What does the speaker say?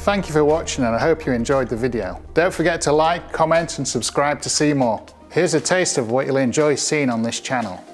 Thank you for watching, and I hope you enjoyed the video. Don't forget to like, comment and subscribe to see more. Here's a taste of what you'll enjoy seeing on this channel.